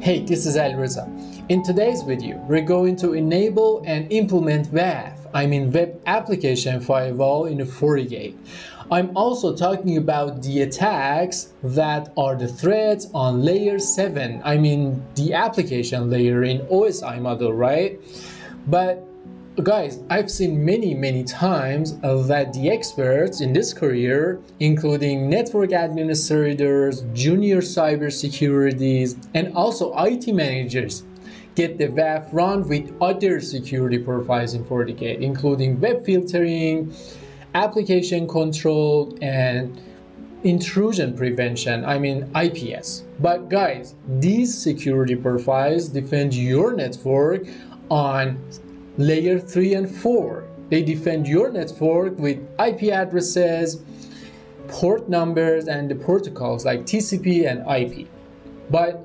Hey, this is Alireza. In today's video, we're going to enable and implement WAF, I mean Web Application Firewall in the FortiGate. I'm also talking about the attacks that are the threats on layer 7, I mean the application layer in OSI model, right? But guys, I've seen many times that the experts in this career, including network administrators, junior cybersecurities, and also IT managers, get the WAF run with other security profiles in FortiGate, including web filtering, application control, and intrusion prevention, I mean IPS. But guys, these security profiles defend your network on layer 3 and 4. They defend your network with IP addresses, port numbers, and the protocols like TCP and IP. But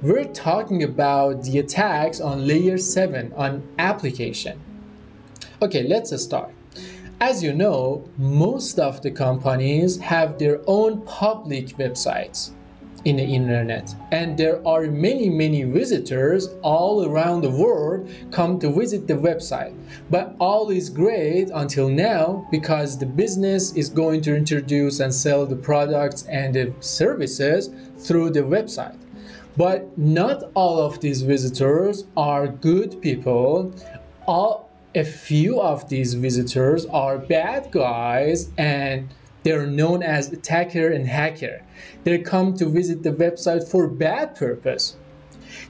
we're talking about the attacks on layer 7 on application. Okay, let's start. As you know, most of the companies have their own public websites in the internet, and there are many visitors all around the world come to visit the website. But all is great until now, because the business is going to introduce and sell the products and the services through the website. But not all of these visitors are good people. A few of these visitors are bad guys, and they're known as attacker and hacker. They come to visit the website for bad purpose.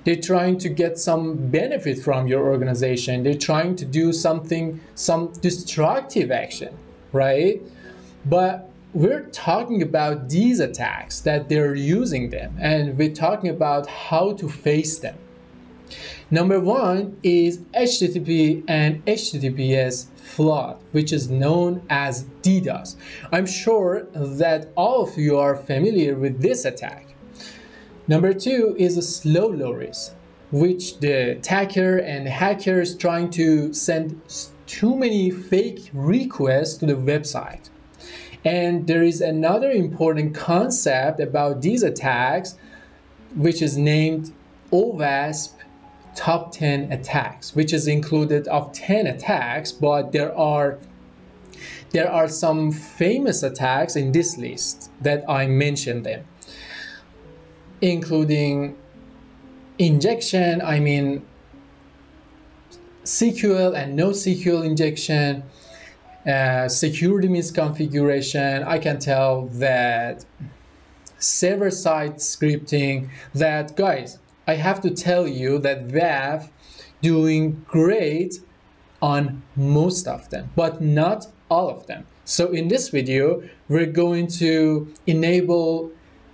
They're trying to get some benefit from your organization. They're trying to do something, some destructive action, right? But we're talking about these attacks, that they're using them, and we're talking about how to face them. Number one is HTTP and HTTPS flood, which is known as DDoS. I'm sure that all of you are familiar with this attack. Number two is a slow loris, which the attacker and hacker is trying to send too many fake requests to the website. And there is another important concept about these attacks, which is named OWASP top 10 attacks, which is included of 10 attacks, but there are some famous attacks in this list that I mentioned them, including injection, I mean SQL and NoSQL injection, security misconfiguration, I can tell that server-side scripting. That guys, I have to tell you that WAF doing great on most of them, but not all of them. So in this video, we're going to enable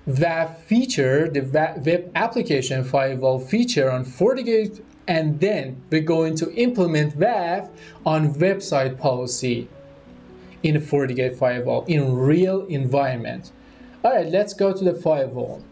WAF feature, the Web Application Firewall feature on FortiGate, and then we're going to implement WAF on website policy in a FortiGate firewall in real environment. All right, let's go to the firewall.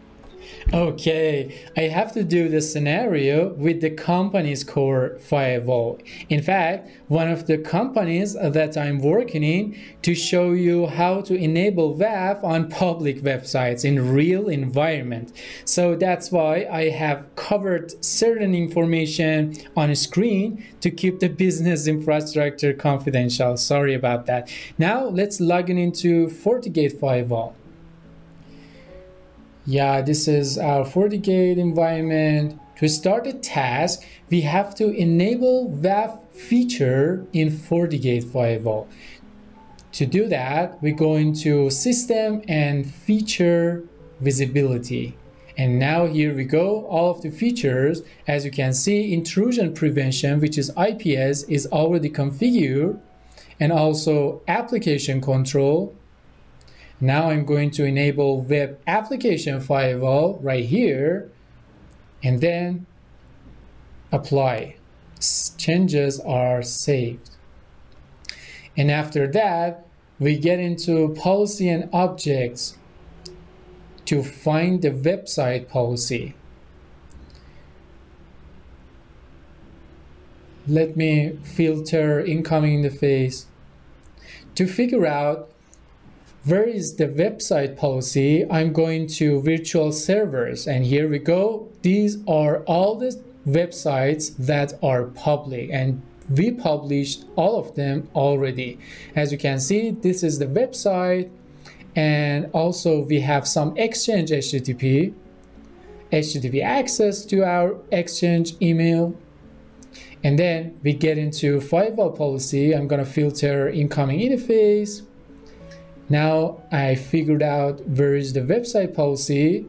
Okay, I have to do the scenario with the company's core firewall. In fact, one of the companies that I'm working in to show you how to enable WAF on public websites in real environment. So that's why I have covered certain information on a screen to keep the business infrastructure confidential. Sorry about that. Now let's log in into FortiGate firewall. Yeah, this is our FortiGate environment. To start a task, we have to enable WAF feature in FortiGate firewall. To do that, we go into System and Feature Visibility. And now here we go, all of the features. As you can see, intrusion prevention, which is IPS, is already configured, and also application control. Now I'm going to enable Web Application Firewall right here, and then apply. Changes are saved. And after that, we get into policy and objects to find the website policy. Let me filter incoming interface to figure out where is the website policy. I'm going to virtual servers, and here we go. these are all the websites that are public, and we published all of them already. As you can see, this is the website, and also we have some Exchange HTTP access to our Exchange email. And then we get into firewall policy. I'm gonna filter incoming interface. Now I figured out where is the website policy.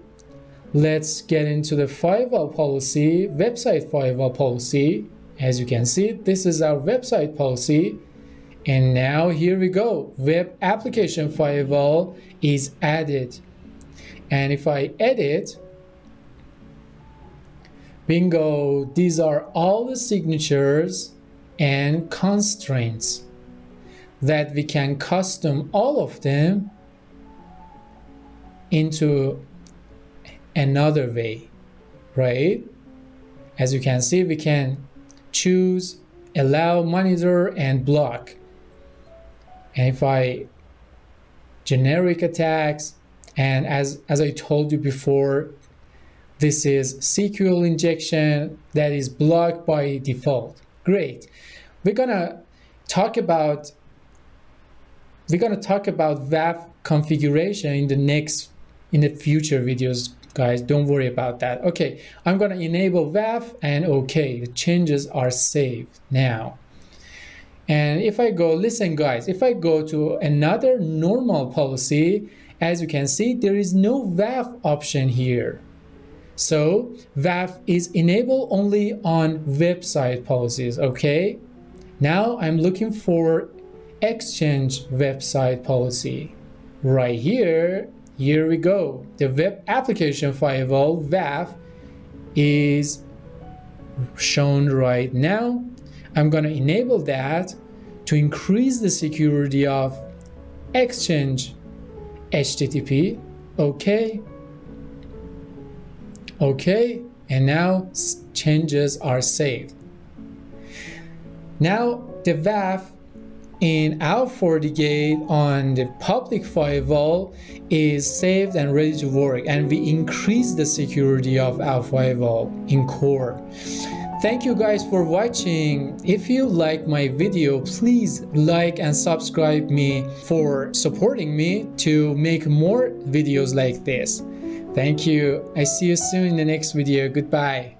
Let's get into the firewall policy, website firewall policy. As you can see, this is our website policy. And now here we go. Web application firewall is added. And if I edit, bingo, these are all the signatures and constraints that we can custom all of them into another way, right? As you can see, we can choose, allow, monitor, and block. And if I generic attacks, and as I told you before, this is SQL injection that is blocked by default. Great. We're gonna talk about WAF configuration in the future videos, guys. Don't worry about that. Okay, I'm gonna enable WAF, and okay, the changes are saved now. And if I go, listen guys, if I go to another normal policy, as you can see, there is no WAF option here. So WAF is enabled only on website policies, okay? Now I'm looking for Exchange website policy. Right here we go. The web application firewall WAF is shown right now. I'm gonna enable that to increase the security of Exchange HTTP. Okay, and now changes are saved. Now the WAF in our FortiGate on the public firewall is saved and ready to work, and we increase the security of our firewall in core. Thank you guys for watching. If you like my video, please like and subscribe me for supporting me to make more videos like this. Thank you. I see you soon in the next video. Goodbye.